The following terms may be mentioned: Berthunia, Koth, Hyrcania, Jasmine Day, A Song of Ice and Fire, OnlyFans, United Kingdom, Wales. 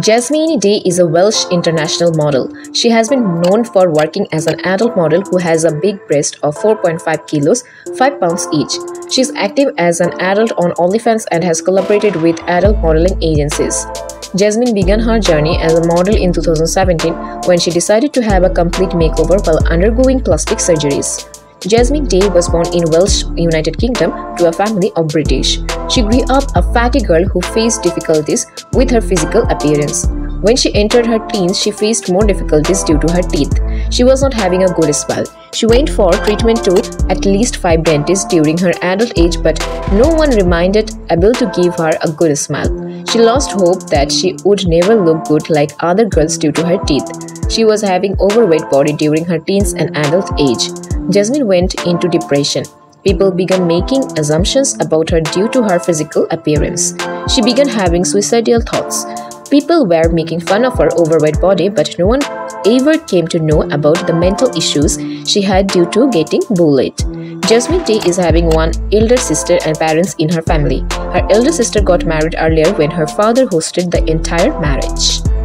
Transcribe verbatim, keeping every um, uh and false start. Jasmine Day is a Welsh international model. She has been known for working as an adult model who has a big breast of four point five kilos, five pounds each. She is active as an adult on OnlyFans and has collaborated with adult modeling agencies. Jasmine began her journey as a model in two thousand seventeen when she decided to have a complete makeover while undergoing plastic surgeries. Jasmine Day was born in Wales, United Kingdom, to a family of British. She grew up a fatty girl who faced difficulties with her physical appearance. When she entered her teens, she faced more difficulties due to her teeth. She was not having a good smile. She went for treatment to at least five dentists during her adult age, but no one remained able to give her a good smile. She lost hope that she would never look good like other girls due to her teeth. She was having overweight body during her teens and adult age. Jasmine went into depression. People began making assumptions about her due to her physical appearance. She began having suicidal thoughts. People were making fun of her overweight body, but no one ever came to know about the mental issues she had due to getting bullied. Jasmine Day is having one elder sister and parents in her family. Her elder sister got married earlier when her father hosted the entire marriage.